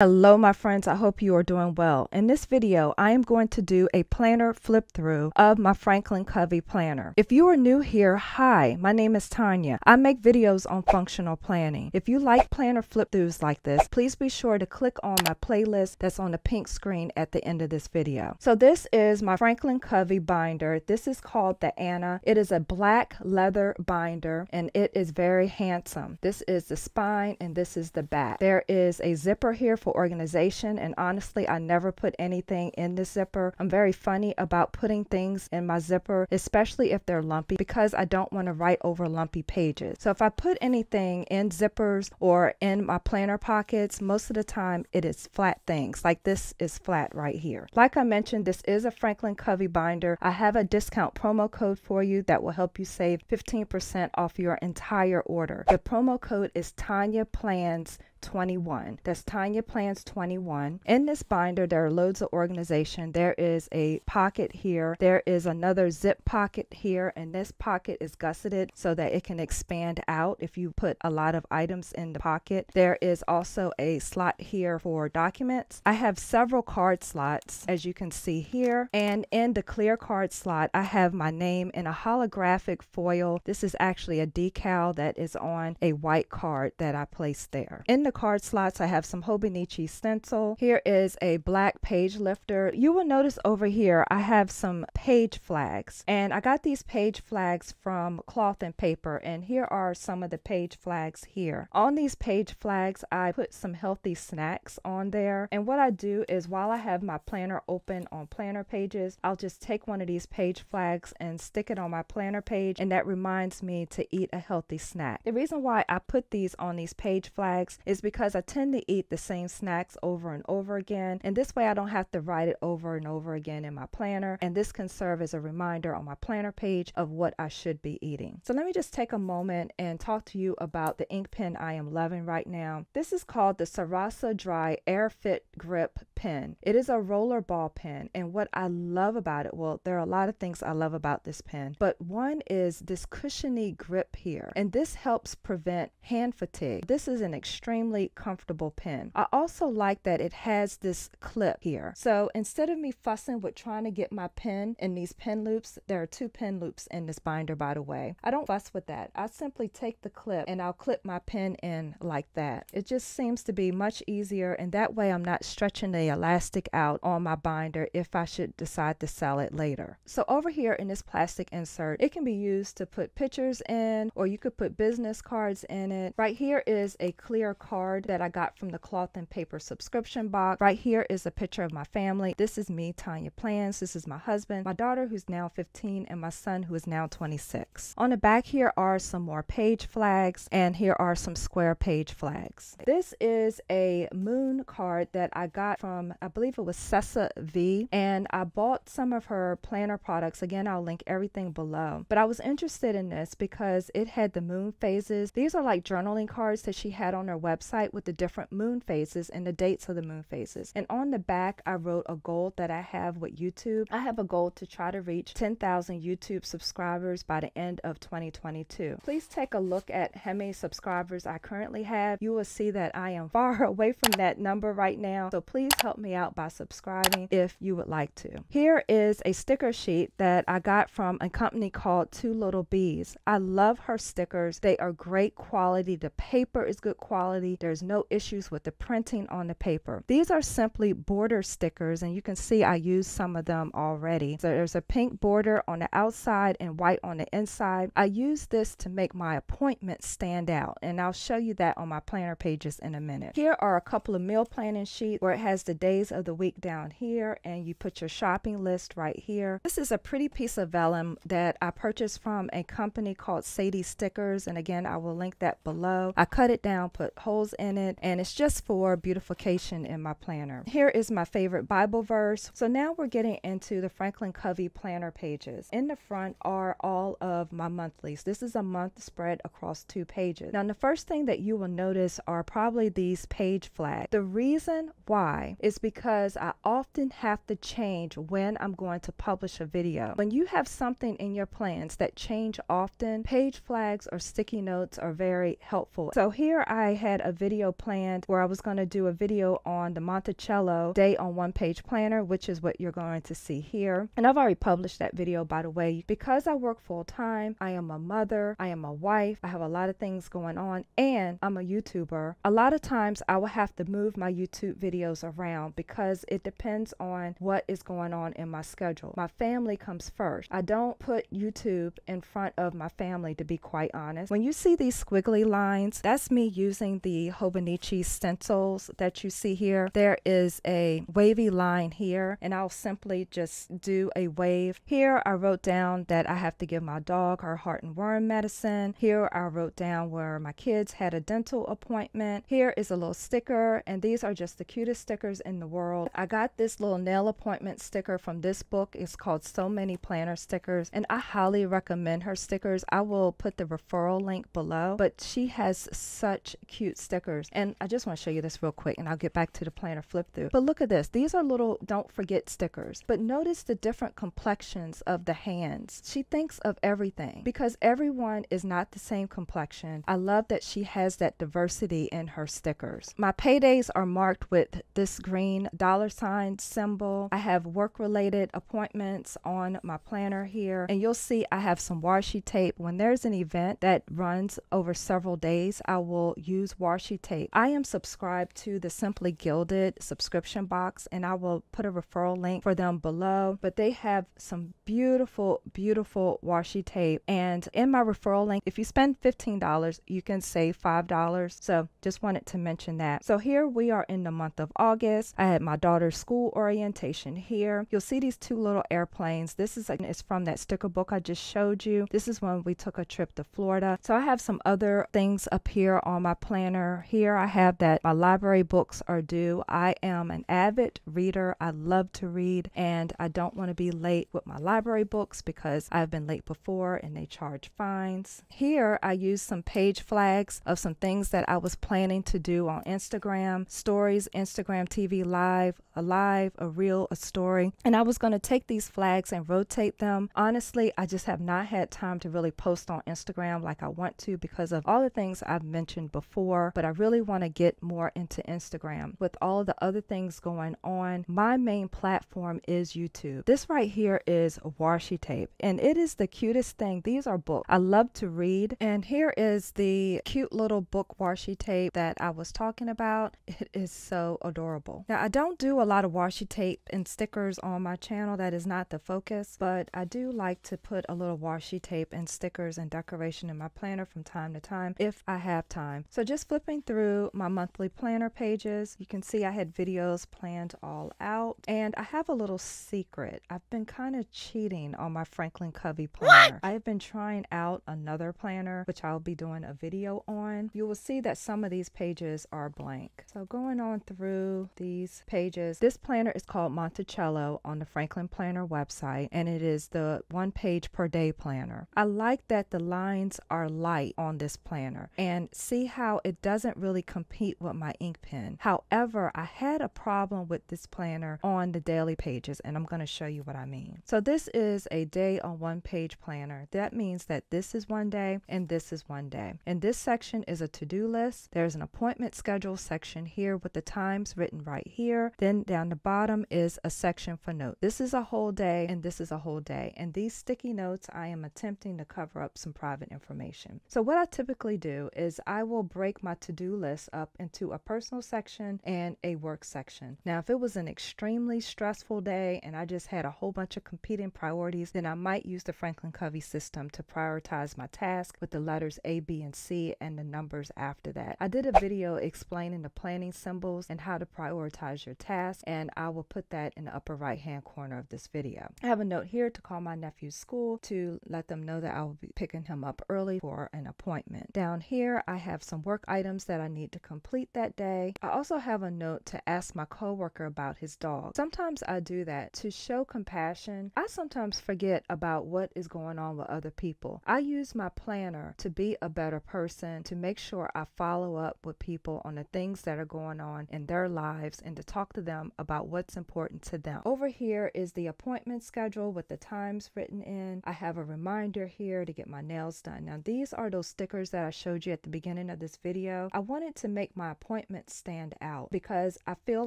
Hello my friends, I hope you are doing well. In this video, I am going to do a planner flip through of my Franklin Covey planner. If you are new here, hi, my name is Tanya. I make videos on functional planning. If you like planner flip throughs like this, please be sure to click on my playlist that's on the pink screen at the end of this video. So this is my Franklin Covey binder. This is called the Anna. It is a black leather binder and it is very handsome. This is the spine and this is the back. There is a zipper here for organization, and honestly I never put anything in this zipper. I'm very funny about putting things in my zipper, especially if they're lumpy, because I don't want to write over lumpy pages. So if I put anything in zippers or in my planner pockets, most of the time it is flat things. Like this is flat right here. Like I mentioned, this is a Franklin Covey binder. I have a discount promo code for you that will help you save 15% off your entire order. The promo code is TONYAPLANS21. That's TONYAPLANS21. In this binder there are loads of organization. There is a pocket here, there is another zip pocket here, and this pocket is gusseted so that it can expand out if you put a lot of items in the pocket. There is also a slot here for documents. I have several card slots as you can see here, and in the clear card slot I have my name in a holographic foil. This is actually a decal that is on a white card that I placed there. In the card slots I have some Hobonichi stencil. Here is a black page lifter. You will notice over here I have some page flags, and I got these page flags from Cloth and Paper, and here are some of the page flags here. On these page flags I put some healthy snacks on there, and what I do is while I have my planner open on planner pages, I'll just take one of these page flags and stick it on my planner page, and that reminds me to eat a healthy snack. The reason why I put these on these page flags is because I tend to eat the same snacks over and over again, and this way I don't have to write it over and over again in my planner, and this can serve as a reminder on my planner page of what I should be eating. So let me just take a moment and talk to you about the ink pen I am loving right now. This is called the Sarasa Dry Air Fit Grip Pen. It is a rollerball pen, and what I love about it, well, there are a lot of things I love about this pen, but one is this cushiony grip here, and this helps prevent hand fatigue. This is an extremely comfortable pen. I also like that it has this clip here, so instead of me fussing with trying to get my pen in these pen loops — there are two pen loops in this binder, by the way — I don't fuss with that. I simply take the clip and I'll clip my pen in like that. It just seems to be much easier, and that way I'm not stretching the elastic out on my binder if I should decide to sell it later. So over here in this plastic insert, it can be used to put pictures in, or you could put business cards in it. Right here is a clear card that I got from the Cloth and Paper subscription box. Right here is a picture of my family. This is me, Tanya Plans. This is my husband, my daughter who's now 15, and my son who is now 26. On the back here are some more page flags, and here are some square page flags. This is a moon card that I got from, I believe it was Sessa V, and I bought some of her planner products. Again, I'll link everything below, but I was interested in this because it had the moon phases. These are like journaling cards that she had on her website with the different moon phases and the dates of the moon phases. And on the back I wrote a goal that I have with YouTube. I have a goal to try to reach 10,000 YouTube subscribers by the end of 2022. Please take a look at how many subscribers I currently have. You will see that I am far away from that number right now, so please help me out by subscribing if you would like to. Here is a sticker sheet that I got from a company called Two Little Bees. I love her stickers. They are great quality. The paper is good quality. There's no issues with the printing on the paper. These are simply border stickers, and you can see I used some of them already. So there's a pink border on the outside and white on the inside. I use this to make my appointments stand out, and I'll show you that on my planner pages in a minute. Here are a couple of meal planning sheets where it has the days of the week down here, and you put your shopping list right here. This is a pretty piece of vellum that I purchased from a company called Sadie Stickers, and again I will link that below. I cut it down, put holes in it, and it's just for beautification in my planner. Here is my favorite Bible verse. So now we're getting into the Franklin Covey planner pages. In the front are all of my monthlies. This is a month spread across two pages. Now the first thing that you will notice are probably these page flags. The reason why is because I often have to change when I'm going to publish a video. When you have something in your plans that change often, page flags or sticky notes are very helpful. So here I had a video planned where I was going to do a video on the Monticello Day on One Page Planner, which is what you're going to see here. And I've already published that video, by the way. Because I work full time, I am a mother, I am a wife, I have a lot of things going on, and I'm a YouTuber. A lot of times I will have to move my YouTube videos around because it depends on what is going on in my schedule. My family comes first. I don't put YouTube in front of my family, to be quite honest. When you see these squiggly lines, that's me using the Hobonichi stencils that you see here. There is a wavy line here, and I'll simply just do a wave. Here I wrote down that I have to give my dog her heart and worm medicine. Here I wrote down where my kids had a dental appointment. Here is a little sticker, and these are just the cutest stickers in the world. I got this little nail appointment sticker from this book. It's called So Many Planner Stickers, and I highly recommend her stickers. I will put the referral link below, but she has such cute stickers. And I just want to show you this real quick, and I'll get back to the planner flip through. But look at this. These are little don't forget stickers, but notice the different complexions of the hands. She thinks of everything because everyone is not the same complexion. I love that she has that diversity in her stickers. My paydays are marked with this green $ symbol. I have work-related appointments on my planner here, and you'll see I have some washi tape. When there's an event that runs over several days, I will use washi tape. I am subscribed to the Simply Gilded subscription box, and I will put a referral link for them below, but they have some beautiful, beautiful washi tape. And in my referral link, if you spend $15, you can save $5. So just wanted to mention that. So here we are in the month of August. I had my daughter's school orientation here. You'll see these two little airplanes. This is it's from that sticker book I just showed you. This is when we took a trip to Florida. So I have some other things up here on my planner. Here I have that my library books are due. I am an avid reader. I love to read, and I don't want to be late with my library books because I've been late before and they charge fines. Here I used some page flags of some things that I was planning to do on Instagram stories, Instagram TV live, a reel, a story, and I was going to take these flags and rotate them. Honestly, I just have not had time to really post on Instagram like I want to because of all the things I've mentioned before, but I really want to get more into Instagram. With all the other things going on, my main platform is YouTube. This right here is washi tape, and it is the cutest thing. These are books. I love to read, and here is the cute little book washi tape that I was talking about. It is so adorable. Now, I don't do a lot of washi tape and stickers on my channel. That is not the focus, but I do like to put a little washi tape and stickers and decoration in my planner from time to time if I have time. So just flipping through my monthly planner pages, you can see I had videos planned all out, and I have a little secret. I've been kind of cheating on my Franklin Covey planner. I've been trying out another planner, which I'll be doing a video on. You will see that some of these pages are blank. So going on through these pages, this planner is called Monticello on the Franklin Planner website, and it is the one page per day planner. I like that the lines are light on this planner, and see how it doesn't really compete with my ink pen. However, I had a problem with this planner on the daily pages, and I'm going to show you what I mean. So this is a day on one page planner. That means that this is one day and this is one day. And this section is a to-do list. There's an appointment schedule section here with the times written right here. Then down the bottom is a section for notes. This is a whole day and this is a whole day. And these sticky notes, I am attempting to cover up some private information. So what I typically do is I will break my to-do list up into a personal section and a work section. Now, if it was an extremely stressful day and I just had a whole bunch of competing priorities, then I might use the Franklin Covey system to prioritize my task with the letters A, B, and C and the numbers after that. I did a video explaining the planning symbols and how to prioritize your tasks, and I will put that in the upper right hand corner of this video. I have a note here to call my nephew's school to let them know that I will be picking him up early for an appointment. Down here I have some work items that I need to complete that day. I also have a note to ask my coworker about his dog. Sometimes I do that to show compassion. I sometimes forget about what is going on with other people. I use my planner to be a better person, to make sure I follow up with people on the things that are going on in their lives and to talk to them about what's important to them. Over here is the appointment schedule with the times written in. I have a reminder here to get my nails done. Now, these are those stickers that I showed you at the beginning of this video. video, I wanted to make my appointments stand out because I feel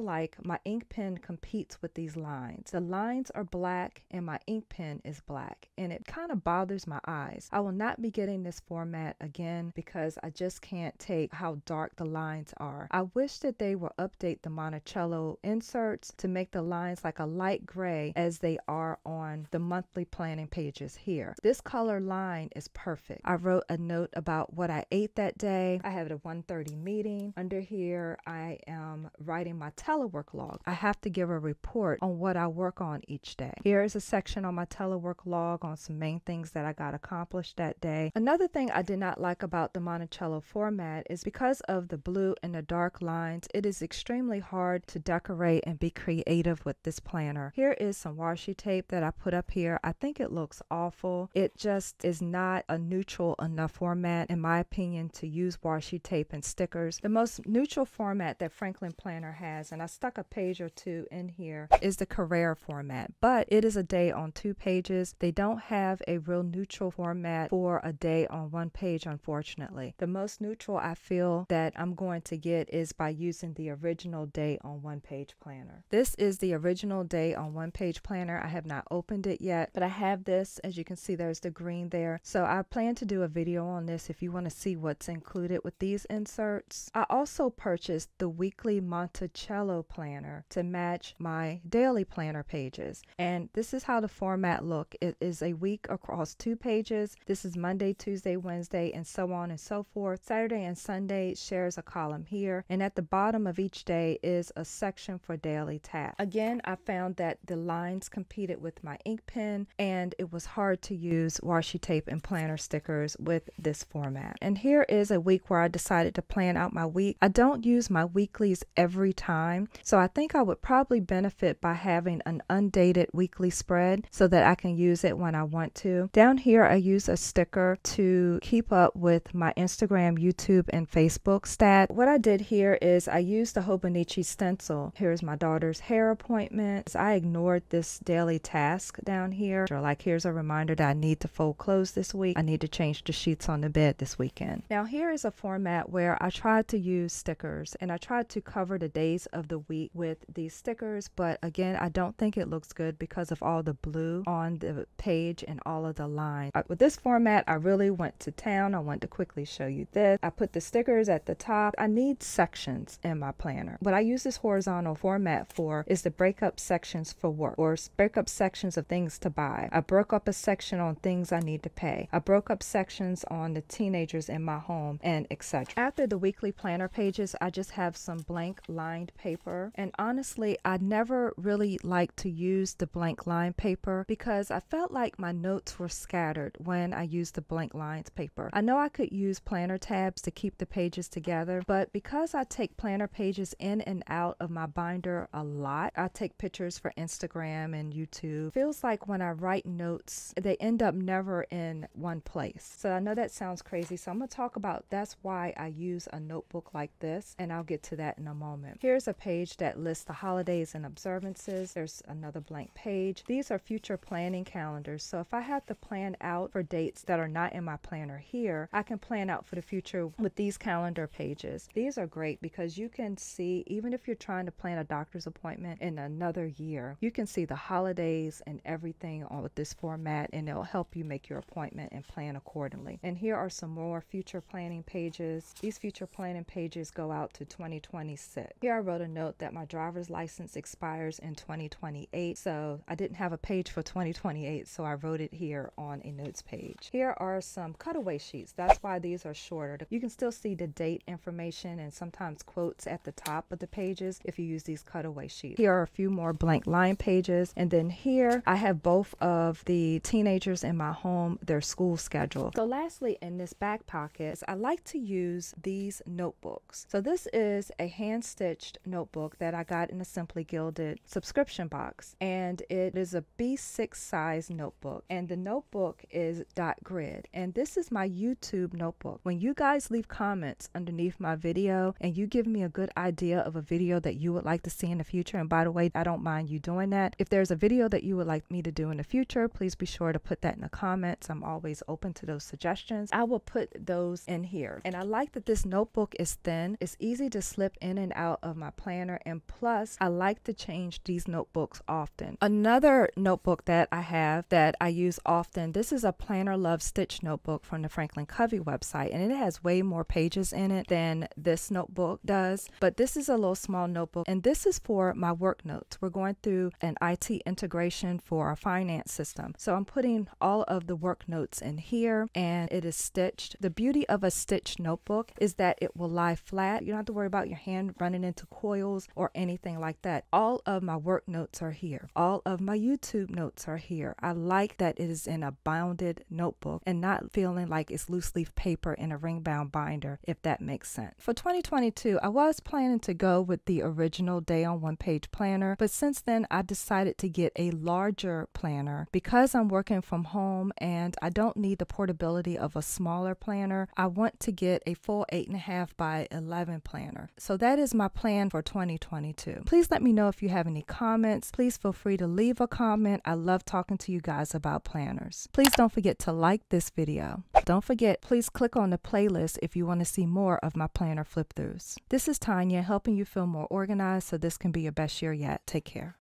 like my ink pen competes with these lines. The lines are black and my ink pen is black, and it kind of bothers my eyes. I will not be getting this format again because I just can't take how dark the lines are. I wish that they will update the Monticello inserts to make the lines like a light gray as they are on the monthly planning pages here. This color line is perfect. I wrote a note about what I ate that day. I had a 1:30 meeting. Under here, I am writing my telework log. I have to give a report on what I work on each day. Here is a section on my telework log on some main things that I got accomplished that day. Another thing I did not like about the Monticello format is because of the blue and the dark lines, it is extremely hard to decorate and be creative with this planner. Here is some washi tape that I put up here. I think it looks awful. It just is not a neutral enough format, in my opinion, to use washi tape and stickers. The most neutral format that Franklin Planner has, and I stuck a page or two in here, is the Carrere format, but it is a day on 2 pages. They don't have a real neutral format for a day on 1 page, unfortunately. The most neutral I feel that I'm going to get is by using the original day on 1 page planner. This is the original day on 1 page planner. I have not opened it yet, but I have this. As you can see, there's the green there. So I plan to do a video on this if you want to see what's included with these inserts. I also purchased the weekly Monticello planner to match my daily planner pages. And this is how the format looks. It is a week across 2 pages. This is Monday, Tuesday, Wednesday, and so on and so forth. Saturday and Sunday shares a column here. And at the bottom of each day is a section for daily tasks. Again, I found that the lines competed with my ink pen, and it was hard to use washi tape and planner stickers with this format. And here is a week where I decided to plan out my week. I don't use my weeklies every time, so I think I would probably benefit by having an undated weekly spread so that I can use it when I want to. Down here, I use a sticker to keep up with my Instagram, YouTube, and Facebook stat. What I did here is I used the Hobonichi stencil. Here's my daughter's hair appointment. I ignored this daily task down here. Like, here's a reminder that I need to fold clothes this week. I need to change the sheets on the bed this weekend. Now here is a format where I tried to use stickers, and I tried to cover the days of the week with these stickers, but again, I don't think it looks good because of all the blue on the page and all of the lines. With this format, I really went to town. I want to quickly show you this. I put the stickers at the top. I need sections in my planner. What I use this horizontal format for is to break up sections for work, or break up sections of things to buy. I broke up a section on things I need to pay. I broke up sections on the teenagers in my home, and etc. After the weekly planner pages, I just have some blank lined paper. And honestly, I never really liked to use the blank lined paper because I felt like my notes were scattered when I used the blank lined paper. I know I could use planner tabs to keep the pages together, but because I take planner pages in and out of my binder a lot, I take pictures for Instagram and YouTube. Feels like when I write notes, they end up never in one place. So I know that sounds crazy, so I'm going to talk about that's why I use a notebook like this, and I'll get to that in a moment. Here's a page that lists the holidays and observances. There's another blank page. These are future planning calendars, so if I have to plan out for dates that are not in my planner here, I can plan out for the future with these calendar pages. These are great because you can see, even if you're trying to plan a doctor's appointment in another year, you can see the holidays and everything on with this format, and it'll help you make your appointment and plan accordingly. And here are some more future planning pages. These future planning pages go out to 2026. Here I wrote a note that my driver's license expires in 2028, so I didn't have a page for 2028, so I wrote it here on a notes page. Here are some cutaway sheets. That's why these are shorter. You can still see the date information and sometimes quotes at the top of the pages if you use these cutaway sheets. Here are a few more blank line pages, and then here I have both of the teenagers in my home, their school schedule. So lastly, in this back pocket, I like to use these notebooks. So this is a hand-stitched notebook that I got in a Simply Gilded subscription box, and it is a B6 size notebook, and the notebook is dot grid. And this is my YouTube notebook. When you guys leave comments underneath my video and you give me a good idea of a video that you would like to see in the future, and by the way, I don't mind you doing that. If there's a video that you would like me to do in the future, please be sure to put that in the comments. I'm always open to those suggestions. I will put those in here. And I like to that this notebook is thin, it's easy to slip in and out of my planner, and plus I like to change these notebooks often. Another notebook that I have that I use often, this is a Planner Love Stitch notebook from the Franklin Covey website, and it has way more pages in it than this notebook does, but this is a little small notebook, and this is for my work notes. We're going through an IT integration for our finance system, so I'm putting all of the work notes in here, and it is stitched. The beauty of a stitched notebook is that it will lie flat. You don't have to worry about your hand running into coils or anything like that. All of my work notes are here. All of my YouTube notes are here. I like that it is in a bounded notebook and not feeling like it's loose leaf paper in a ring bound binder, if that makes sense. For 2022, I was planning to go with the original day on one page planner, but since then I decided to get a larger planner because I'm working from home and I don't need the portability of a smaller planner. I want to get a full 8.5 by 11 planner. So that is my plan for 2022. Please let me know if you have any comments. Please feel free to leave a comment. I love talking to you guys about planners. Please don't forget to like this video. Don't forget, please click on the playlist if you want to see more of my planner flip throughs. This is Tanya helping you feel more organized so this can be your best year yet. Take care.